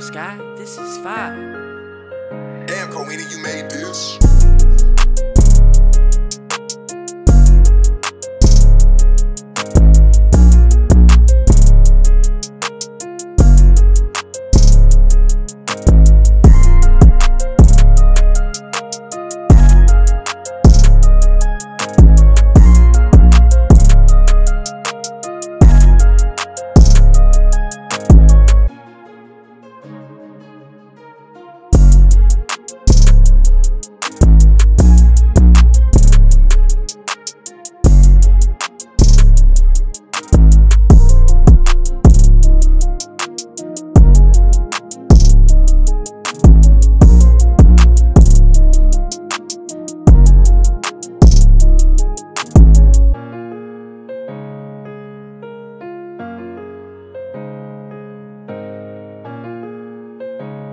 Sky, this is fire. Damn, Koena, you made this.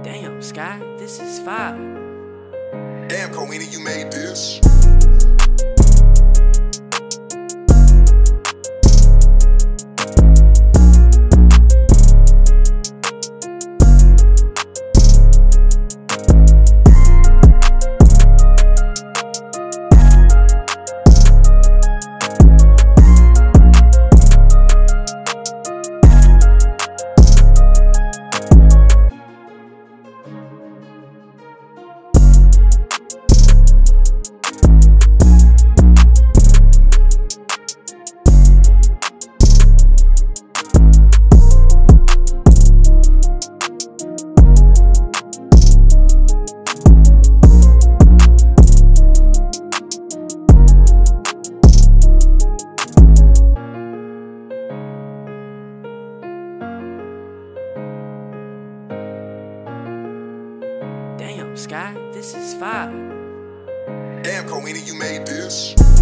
Damn, Sky, this is fire. Damn, Koena, you made this. Sky, this is fire. Damn, Koena, you made this.